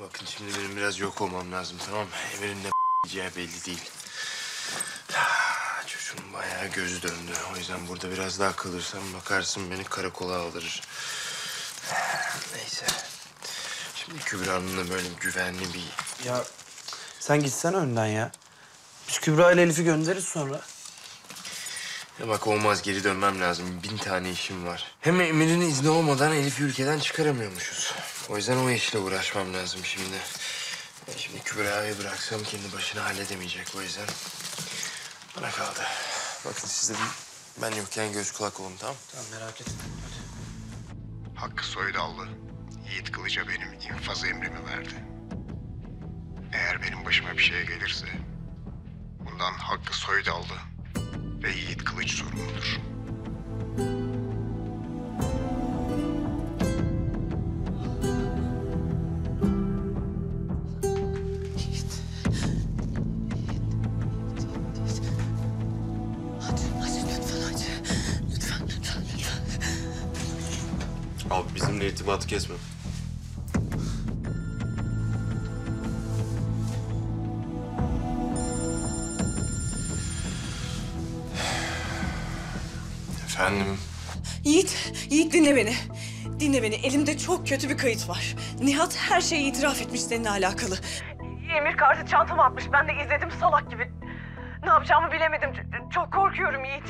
Bakın şimdi benim biraz yok olmam lazım, tamam mı? Emir'in ne yiyeceği belli değil. Çocuğun bayağı gözü döndü. O yüzden burada biraz daha kalırsam bakarsın beni karakola aldırır. Neyse. Şimdi Kübra'nın da böyle güvenli bir... Ya sen gitsen önden ya. Biz Kübra ile Elif'i göndeririz sonra. Ya bak olmaz, geri dönmem lazım. 1000 tane işim var. Hem Emir'in izni olmadan Elif'i ülkeden çıkaramıyormuşuz. O yüzden o işle uğraşmam lazım şimdi. Ben şimdi Kübra'yı bıraksam kendi başına halledemeyecek, o yüzden bana kaldı. Bakın siz de ben yokken göz kulak olun, tamam? Tamam, merak etme. Hadi. Hakkı Soydallı, Yiğit Kılıç'a benim infaz emrimi verdi. Eğer benim başıma bir şey gelirse bundan Hakkı Soydallı ve Yiğit Kılıç sorumludur. Abi bizimle irtibatı kesme. Efendim? Yiğit dinle beni. Dinle beni. Elimde çok kötü bir kayıt var. Nihat her şeyi itiraf etmiş seninle alakalı. Emir kartı çantama atmış. Ben de izledim salak gibi. Ne yapacağımı bilemedim. Çok korkuyorum Yiğit.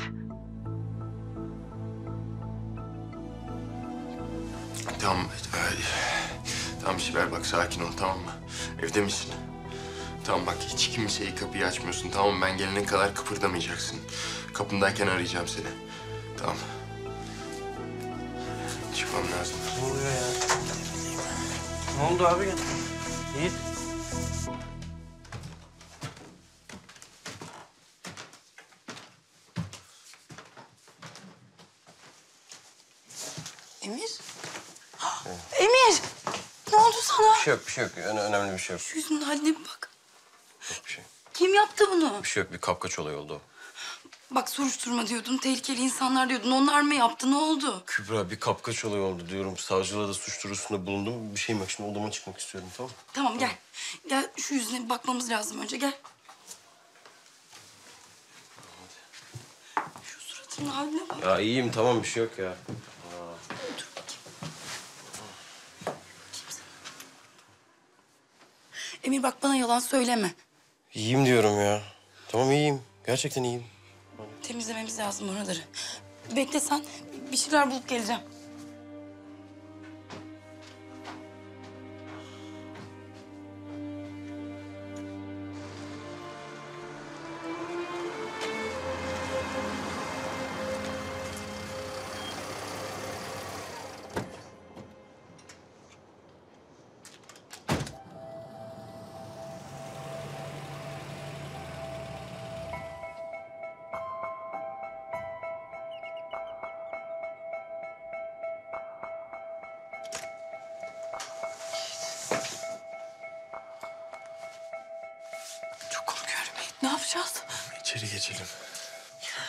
Tamam Sibel bak sakin ol, tamam mı? Evde misin? Tamam bak hiç kimseyi kapıyı açmıyorsun, tamam mı? Ben gelene kadar kıpırdamayacaksın. Kapındayken arayacağım seni. Tamam. Çıkmam lazım. Ne oluyor ya? Ne oldu abi? Yiğit. Emir! Ne oldu sana? Bir şey yok. Önemli bir şey yok. Şu yüzünün haline bir bak. Yok bir şey. Kim yaptı bunu? Bir şey yok. Bir kapkaç olay oldu. Bak soruşturma diyordun, tehlikeli insanlar diyordun. Onlar mı yaptı? Ne oldu? Kübra bir kapkaç olay oldu diyorum. Savcılığa da suç duyurusunda bulundum. Bir şeyim yok. Şimdi odama çıkmak istiyorum, tamam mı? Tamam gel. Gel şu yüzüne bir bakmamız lazım önce. Gel. Hadi. Şu suratının haline bak. Ya iyiyim tamam bir şey yok ya. Emir bak bana yalan söyleme. İyiyim diyorum ya. Tamam iyiyim. Gerçekten iyiyim. Temizlememiz lazım oraları. Bekle sen. Bir şeyler bulup geleceğim. Ne yapacağız? İçeri geçelim. Gel.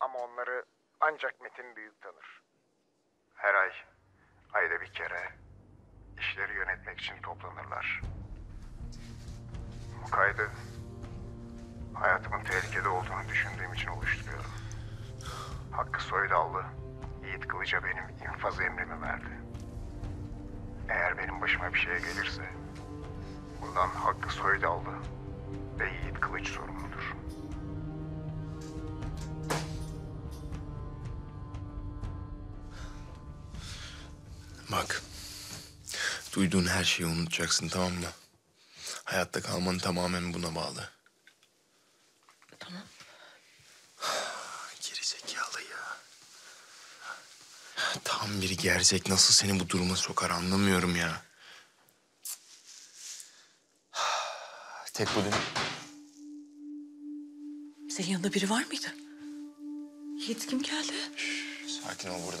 Ama onları ancak Metin büyük tanır. Her ay, ayda bir kere işleri yönetmek için toplanırlar. Bu kaydı hayatımın tehlikede olduğunu düşündüğüm için oluşturuyorum. Hakkı Soydallı, Yiğit Kılıç'a benim infaz emrimi verdi. Eğer benim başıma bir şey gelirse bundan Hakkı Soydallı ve Yiğit Kılıç sorumludur. Bak, duyduğun her şeyi unutacaksın, tamam mı? Hayatta kalman tamamen buna bağlı. Tamam. Gerizekalı ya. Tam bir gerzek nasıl seni bu duruma sokar anlamıyorum ya. Tek bu değil mi? Senin yanında biri var mıydı? Yiğit kim geldi? Şş, sakin ol burada.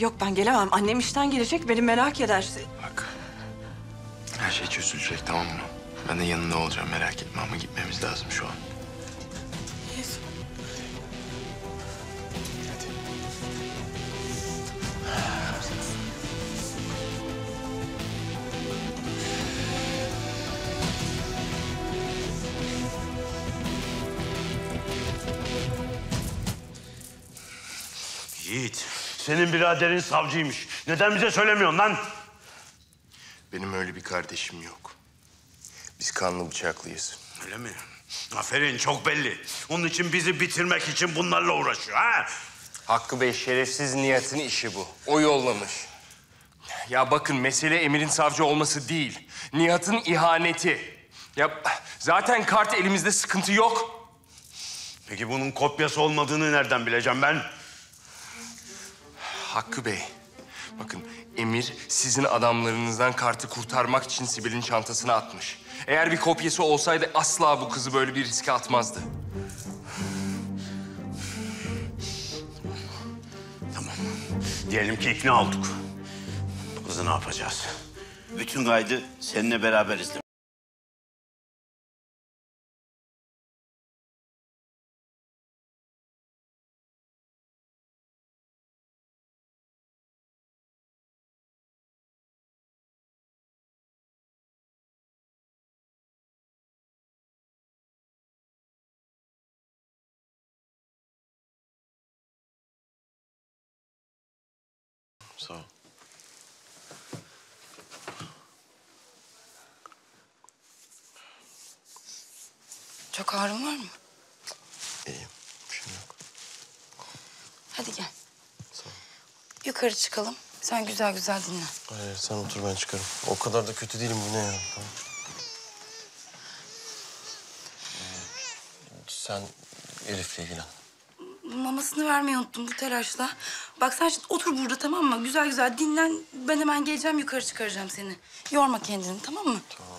Yok ben gelemem. Annem işten gelecek, beni merak eder. Bak, her şey çözülecek, tamam mı? Ben de yanında olacağım, merak etme ama gitmemiz lazım şu an. Yiğit, senin biraderin savcıymış. Neden bize söylemiyorsun lan? Benim öyle bir kardeşim yok. Biz kanlı bıçaklıyız. Öyle mi? Aferin, çok belli. Onun için bizi bitirmek için bunlarla uğraşıyor, ha? Hakkı Bey, şerefsiz Nihat'ın işi bu. O yollamış. Ya bakın, mesele Emir'in savcı olması değil. Nihat'ın ihaneti. Ya zaten kart elimizde, sıkıntı yok. Peki bunun kopyası olmadığını nereden bileceğim ben? Hakkı Bey, bakın Emir sizin adamlarınızdan kartı kurtarmak için Sibel'in çantasına atmış. Eğer bir kopyası olsaydı asla bu kızı böyle bir riske atmazdı. Tamam, diyelim ki ikna olduk. Bu kızı ne yapacağız? Bütün kaydı seninle beraber izlemek. Sağ ol. Çok ağrın var mı? İyiyim, bir şey yok. Hadi gel. Sağ ol. Yukarı çıkalım, sen güzel güzel dinlen. Hayır, sen otur ben çıkarım. O kadar da kötü değilim, bu ne ya? Tamam. Sen Elif'le ilgilen. Mamasını vermeyi unuttum bu telaşla. Bak sen şimdi otur burada, tamam mı? Güzel güzel dinlen. Ben hemen geleceğim, yukarı çıkaracağım seni. Yorma kendini, tamam mı? Tamam.